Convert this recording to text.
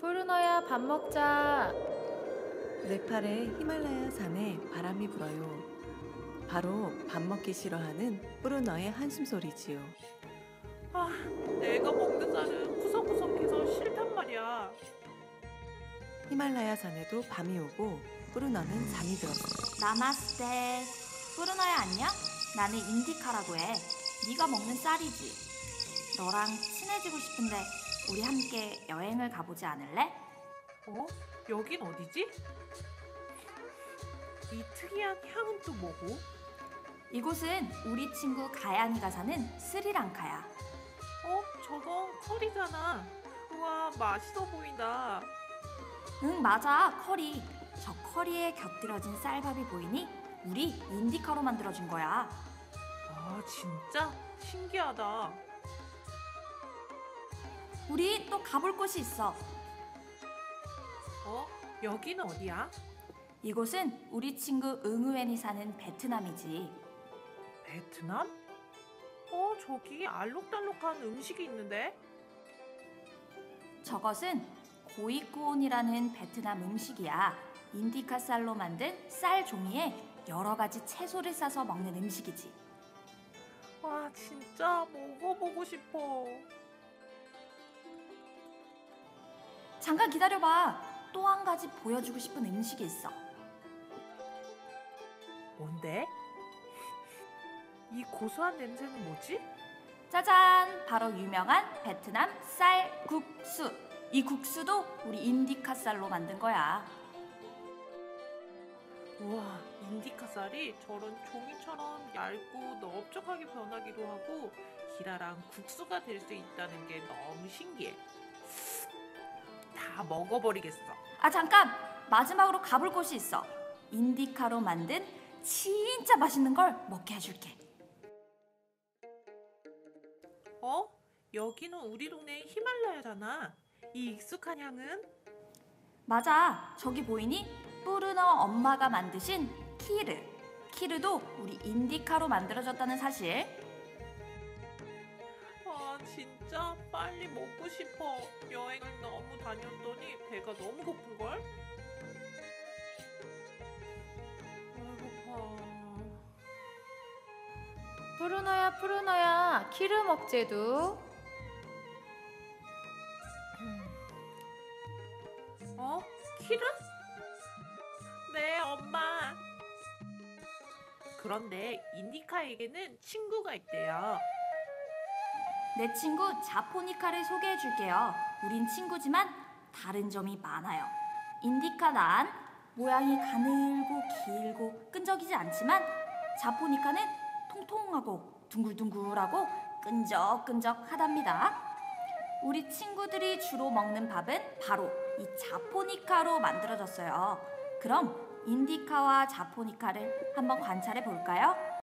푸르너야, 밥 먹자. 네팔의 히말라야 산에 바람이 불어요. 바로 밥 먹기 싫어하는 푸르너의 한숨소리지요. 아, 내가 먹는 살은 구석구석해서 싫단 말이야. 히말라야 산에도 밤이 오고 푸르너는 잠이 들었어. 나마스테. 푸르너야 안녕? 나는 인디카라고 해. 네가 먹는 쌀이지. 너랑 친해지고 싶은데 우리 함께 여행을 가보지 않을래? 어? 여긴 어디지? 이 특이한 향은 또 뭐고? 이곳은 우리 친구 가야니가 사는 스리랑카야. 어? 저건 커리잖아. 우와, 맛있어 보인다. 응, 맞아, 커리. 저 커리에 곁들여진 쌀밥이 보이니 우리 인디카로 만들어준 거야. 아, 진짜? 신기하다. 우리 또 가볼 곳이 있어. 어? 여기는 어디야? 이곳은 우리 친구 응우엔이 사는 베트남이지. 베트남? 어, 저기 알록달록한 음식이 있는데? 저것은 고이꾸온이라는 베트남 음식이야. 인디카 쌀로 만든 쌀 종이에 여러 가지 채소를 싸서 먹는 음식이지. 와, 진짜 먹어보고 싶어. 잠깐 기다려봐. 또 한 가지 보여주고 싶은 음식이 있어. 뭔데? 이 고소한 냄새는 뭐지? 짜잔! 바로 유명한 베트남 쌀 국수! 이 국수도 우리 인디카 쌀로 만든 거야. 우와, 인디카 쌀이 저런 종이처럼 얇고 넓적하게 변하기도 하고 기다란 국수가 될 수 있다는 게 너무 신기해. 다 먹어버리겠어. 아, 잠깐! 마지막으로 가볼 곳이 있어. 인디카로 만든 진짜 맛있는 걸 먹게 해줄게. 어? 여기는 우리 동네 히말라야잖아. 이 익숙한 향은? 맞아, 저기 보이니? 푸르너 엄마가 만드신 키르. 키르도 우리 인디카로 만들어졌다는 사실. 아, 진짜 빨리 먹고 싶어. 여행을 너무 다녔더니 배가 너무 고픈걸? 푸르너야, 푸르너야, 키르 먹재두. 어? 키르? 네, 엄마. 그런데 인디카에게는 친구가 있대요. 내 친구 자포니카를 소개해줄게요. 우린 친구지만 다른 점이 많아요. 인디카 난 모양이 가늘고 길고 끈적이지 않지만 자포니카는 통통하고 둥글둥글하고 끈적끈적 하답니다. 우리 친구들이 주로 먹는 밥은 바로 이 자포니카로 만들어졌어요. 그럼 인디카와 자포니카를 한번 관찰해 볼까요?